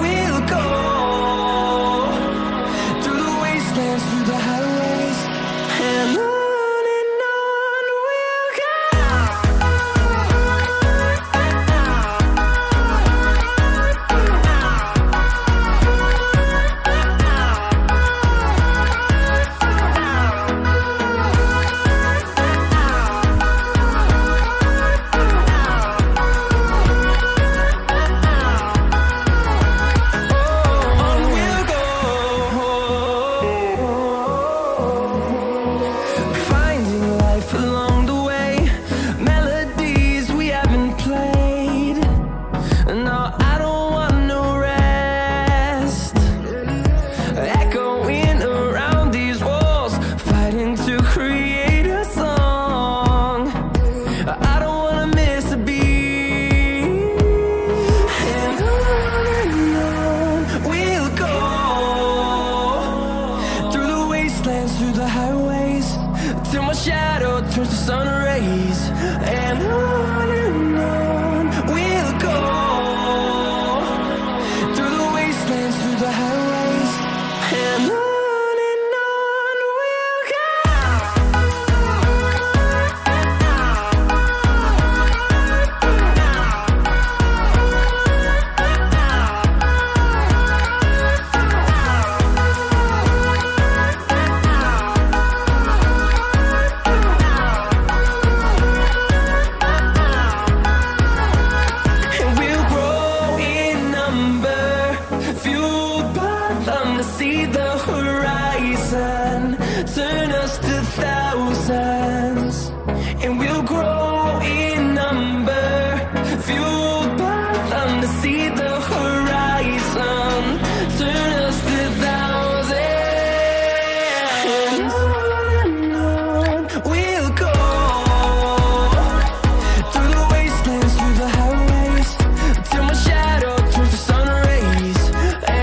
we'll go, through the wastelands, through the highways, and on. Through the highways, till my shadow turns to sun rays, and on we'll go, through the wastelands, through the highways, and on we'll go. See the horizon, turn us to thousands, and we'll grow in number, fueled by them to see the horizon, turn us to thousands, and on we'll go, through the wastelands, through the highways, till my shadow turns to sun rays, and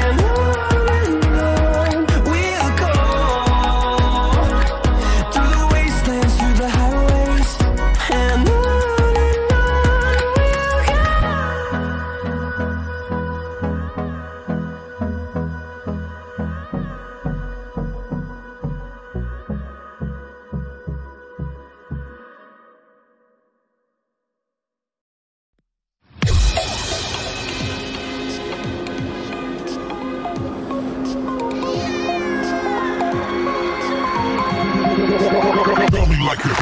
like a Hellcat. Coming like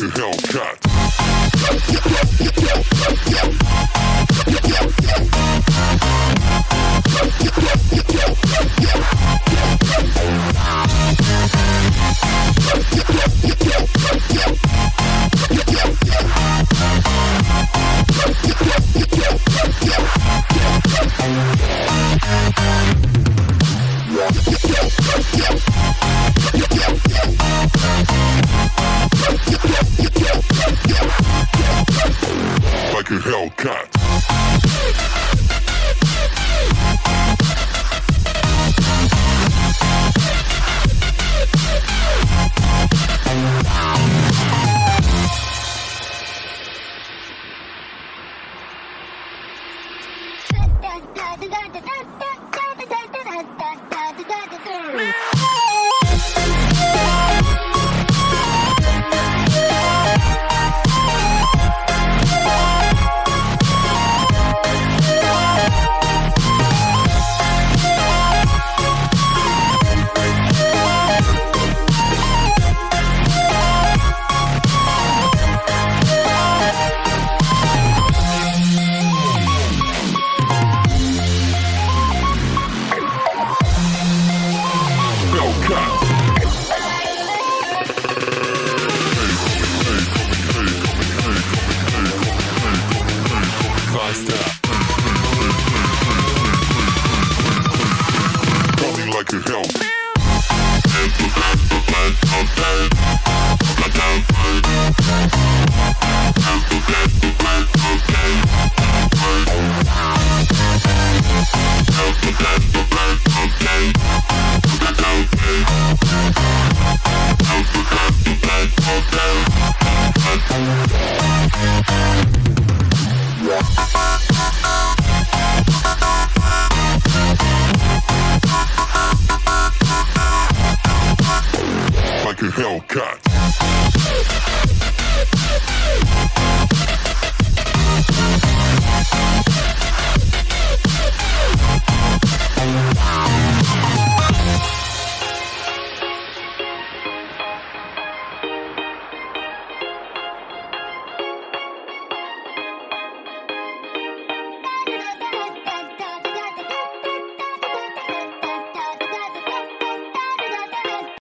a Hellcat. Like a Hellcat. to hell. Hellcat.